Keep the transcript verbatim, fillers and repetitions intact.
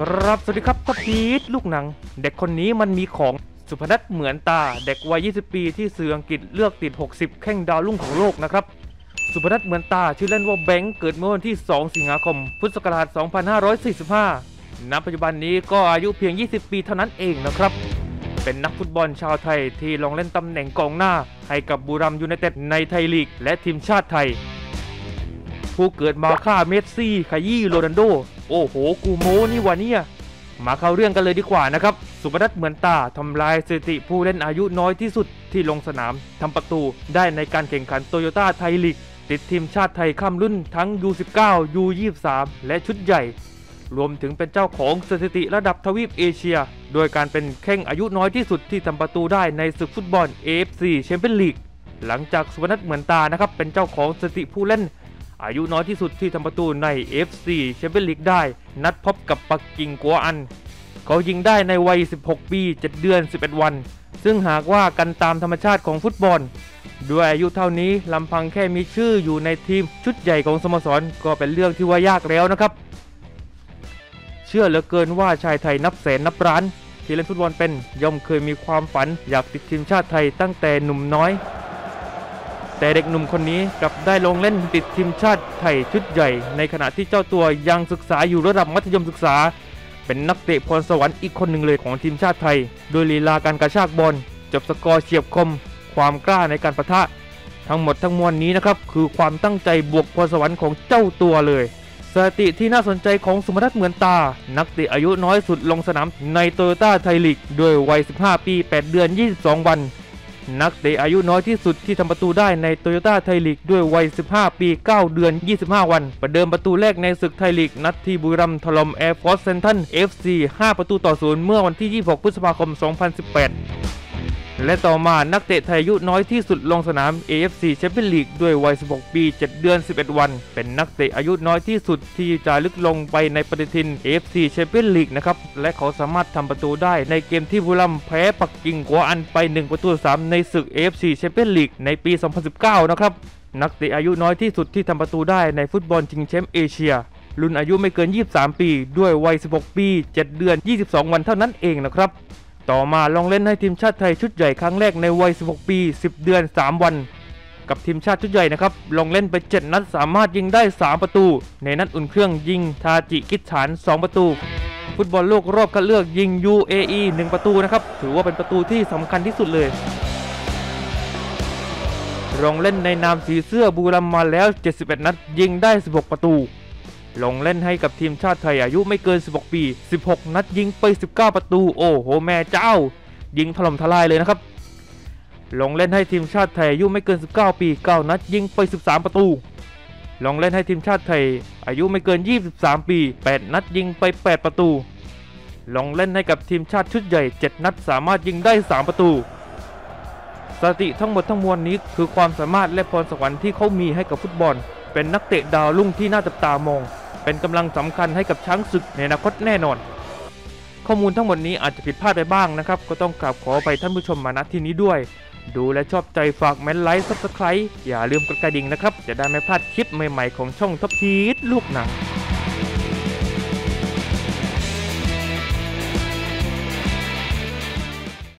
ครับสวัสดีครับท็อปพีทลูกหนังเด็กคนนี้มันมีของสุพนัทเหมือนตาเด็กวัยยี่สิบปีที่สื่ออังกฤษเลือกติดหกสิบแข้งดาวรุ่งของโลกนะครับสุพนัทเหมือนตาชื่อเล่นว่าแบงค์เกิดเมื่อวันที่สองสิงหาคมพุทธศักราชสองพันห้าร้อยสี่สิบห้าณปัจจุบันนี้ก็อายุเพียงยี่สิบปีเท่านั้นเองนะครับเป็นนักฟุตบอลชาวไทยที่ลงเล่นตำแหน่งกองหน้าให้กับบุรีรัมย์ยูไนเต็ดในไทยลีกและทีมชาติไทยผู้เกิดมาฆ่าเมสซี่ขยี้โรนัลโดโอ้โหกูโมนี่วะเนี่ยมาเข้าเรื่องกันเลยดีกว่านะครับสุพนัทเหมือนตาทำลายสถิติผู้เล่นอายุน้อยที่สุดที่ลงสนามทำประตูได้ในการแข่งขันโตโยต้าไทยลีกติดทีมชาติไทยข้ามรุ่นทั้ง ยู สิบเก้า ยู ยี่สิบสาม และชุดใหญ่รวมถึงเป็นเจ้าของสถิติระดับทวีปเอเชียโดยการเป็นแข้งอายุน้อยที่สุดที่ทำประตูได้ในศึกฟุตบอล เอ เอฟ ซี แชมเปี้ยนลีกหลังจากสุพนัทเหมือนตานะครับเป็นเจ้าของสถิติผู้เล่นอายุน้อยที่สุดที่ทำประตูใน เอฟ ซี แชมเปี้ยนลีกได้นัดพบกับปักกิ่งกัวอันเขายิงได้ในวัยสิบหกปีเจ็ดเดือนสิบเอ็ดวันซึ่งหากว่ากันตามธรรมชาติของฟุตบอลด้วยอายุเท่านี้ลำพังแค่มีชื่ออยู่ในทีมชุดใหญ่ของสโมสรก็เป็นเรื่องที่ว่ายากแล้วนะครับเชื่อเหลือเกินว่าชายไทยนับแสนนับล้านที่เล่นฟุตบอลเป็นย่อมเคยมีความฝันอยากติดทีมชาติไทยตั้งแต่หนุ่มน้อยแต่เด็กหนุ่มคนนี้กลับได้ลงเล่นติดทีมชาติไทยชุดใหญ่ในขณะที่เจ้าตัวยังศึกษาอยู่ระดับมัธยมศึกษาเป็นนักเตะพรสวรรค์อีกคนหนึ่งเลยของทีมชาติไทยโดยลีลาการกระชากบอลจบสกอร์เฉียบคมความกล้าในการปะทะทั้งหมดทั้งมวลนี้นะครับคือความตั้งใจบวกพรสวรรค์ของเจ้าตัวเลยสถิติที่น่าสนใจของสุพนัทเหมือนตานักเตะอายุน้อยสุดลงสนามในโตโยต้าไทยลีกด้วยวัยสิบห้าปีแปดเดือนยี่สิบสองวันนักเตะอายุน้อยที่สุดที่ทำประตูได้ในโตโยต้าไทยลีกด้วยวัยสิบห้าปีเก้าเดือนยี่สิบห้าวันประเดิมประตูแรกในศึกไทยลีกนัดที่บุรีรัมย์ถล่มแอร์ฟอร์สเซนทรัล เอฟ ซี ห้าประตูต่อศูนย์เมื่อวันที่ยี่สิบหกพฤษภาคมสองพันสิบแปดและต่อมานักเตะไทยอายุน้อยที่สุดลงสนาม เอ เอฟ ซี แชมเปี้ยนลีกด้วยวัยสิบหกปีเจ็ดเดือนสิบเอ็ดวันเป็นนักเตะอายุน้อยที่สุดที่จะลึกลงไปในปฏิทิน เอ เอฟ ซี แชมเปี้ยนลีกนะครับและเขาสามารถทำประตูได้ในเกมที่บุรีรัมย์แพ้ปักกิ่งกัวอันไปหนึ่งประตูต่อสามในศึก เอ เอฟ ซี แชมเปี้ยนลีกในปี สองพันสิบเก้า นะครับนักเตะอายุน้อยที่สุดที่ทำประตูได้ในฟุตบอลชิงแชมป์เอเชียรุ่นอายุไม่เกินยี่สิบสามปีด้วยวัยสิบหกปีเจ็ดเดือนยี่สิบสองวันเท่านั้นเองนะครับต่อมาลองเล่นให้ทีมชาติไทยชุดใหญ่ครั้งแรกในวัยสิบหกปีสิบเดือนสามวันกับทีมชาติชุดใหญ่นะครับลองเล่นไปเจ็ดนัดสามารถยิงได้สามประตูในนัดอุ่นเครื่องยิงทาจิกิสถานสองประตูฟุตบอลโลกรอบคัดเลือกยิง ยู เอ อี หนึ่งประตูนะครับถือว่าเป็นประตูที่สำคัญที่สุดเลยลงเล่นในนามสีเสื้อบุรีรัมย์มาแล้วเจ็ดสิบเอ็ดนัดยิงได้สิบหกประตูลงเล่นให้กับทีมชาติไทยอายุไม่เกินสิบหกปีสิบหกนัดยิงไปสิบเก้าประตูโอ้โหแม่เจ้ายิงถล่มทลายเลยนะครับลงเล่นให้ทีมชาติไทยอายุไม่เกินสิบเก้าปีเก้านัดยิงไปสิบสามประตูลงเล่นให้ทีมชาติไทยอายุไม่เกินยี่สิบสามปีแปดนัดยิงไปแปดประตูลงเล่นให้กับทีมชาติชุดใหญ่เจ็ดนัดสามารถยิงได้สามประตูสถิติทั้งหมดทั้งมวลนี้คือความสามารถและพรสวรรค์ที่เขามีให้กับฟุตบอลเป็นนักเตะดาวรุ่งที่น่าจับตามองเป็นกำลังสำคัญให้กับช้างศึกในอนาคตแน่นอนข้อมูลทั้งหมดนี้อาจจะผิดพลาดไปบ้างนะครับก็ต้องกราบขอไปท่านผู้ชมมาณที่นี้ด้วยดูและชอบใจฝากเมนไลค์ ซับสไครบ์ อย่าลืมกดกระดิ่งนะครับจะได้ไม่พลาดคลิปใหม่ๆของช่องท็อปพีทลูกหนัง